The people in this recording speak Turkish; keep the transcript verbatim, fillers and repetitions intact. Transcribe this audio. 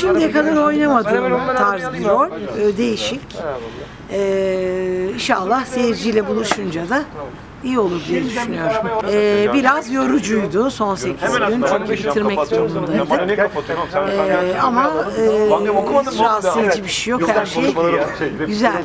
şimdiye kadar oynamadığım tarz bir rol, değişik. Ee, inşallah seyirciyle buluşunca da iyi olur diye düşünüyorum. Ee, biraz yorucuydu son sekiz gün, çünkü bitirmek zorundaydık. Ee, ama e, rahatsız edici bir şey yok, her şey güzeldi.